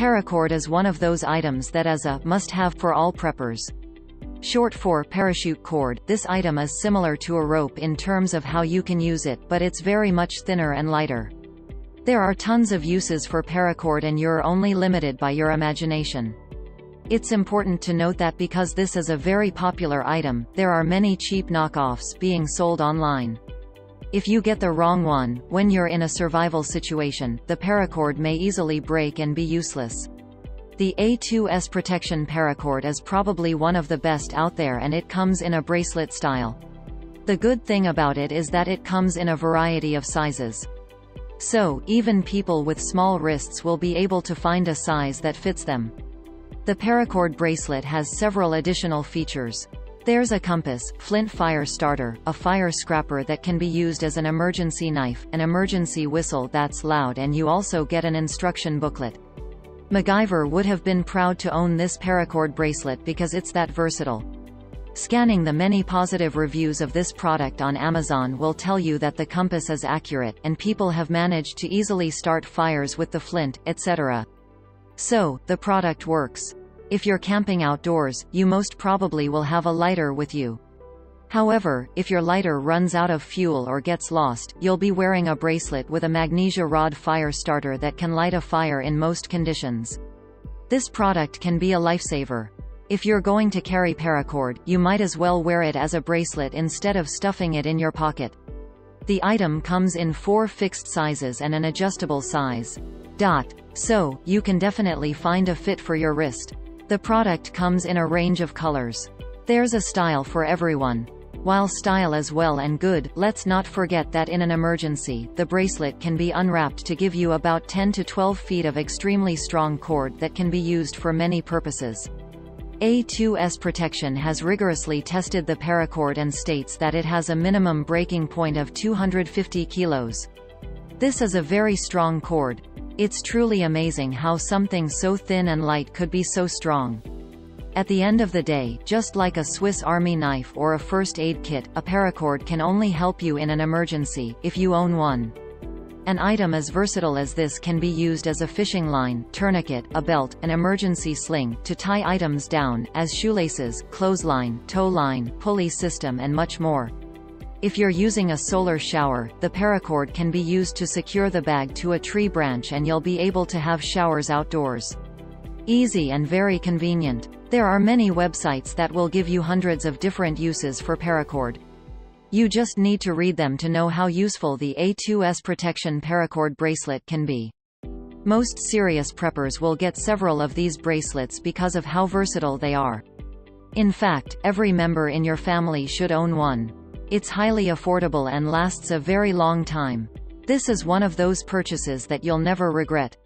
Paracord is one of those items that is a must-have for all preppers. Short for parachute cord, this item is similar to a rope in terms of how you can use it, but it's very much thinner and lighter. There are tons of uses for paracord and you're only limited by your imagination. It's important to note that because this is a very popular item, there are many cheap knockoffs being sold online. If you get the wrong one, when you're in a survival situation, the paracord may easily break and be useless. The A2S Protection paracord is probably one of the best out there and it comes in a bracelet style. The good thing about it is that it comes in a variety of sizes. So, even people with small wrists will be able to find a size that fits them. The paracord bracelet has several additional features. There's a compass, flint fire starter, a fire scrapper that can be used as an emergency knife, an emergency whistle that's loud, and you also get an instruction booklet. MacGyver would have been proud to own this paracord bracelet because it's that versatile. Scanning the many positive reviews of this product on Amazon will tell you that the compass is accurate, and people have managed to easily start fires with the flint, etc. So, the product works. If you're camping outdoors, you most probably will have a lighter with you. However, if your lighter runs out of fuel or gets lost, you'll be wearing a bracelet with a magnesia rod fire starter that can light a fire in most conditions. This product can be a lifesaver. If you're going to carry paracord, you might as well wear it as a bracelet instead of stuffing it in your pocket. The item comes in 4 fixed sizes and an adjustable size. So, you can definitely find a fit for your wrist. The product comes in a range of colors. There's a style for everyone. While style is well and good, let's not forget that in an emergency, the bracelet can be unwrapped to give you about 10 to 12 feet of extremely strong cord that can be used for many purposes. A2S Protection has rigorously tested the paracord and states that it has a minimum breaking point of 250 kilos. This is a very strong cord. It's truly amazing how something so thin and light could be so strong. At the end of the day, just like a Swiss Army knife or a first aid kit, a paracord can only help you in an emergency, if you own one. An item as versatile as this can be used as a fishing line, tourniquet, a belt, an emergency sling, to tie items down, as shoelaces, clothesline, tow line, pulley system and much more. If you're using a solar shower, the paracord can be used to secure the bag to a tree branch and you'll be able to have showers outdoors. Easy and very convenient. There are many websites that will give you hundreds of different uses for paracord. You just need to read them to know how useful the A2S Protection paracord bracelet can be. Most serious preppers will get several of these bracelets because of how versatile they are. In fact, every member in your family should own one. It's highly affordable and lasts a very long time. This is one of those purchases that you'll never regret.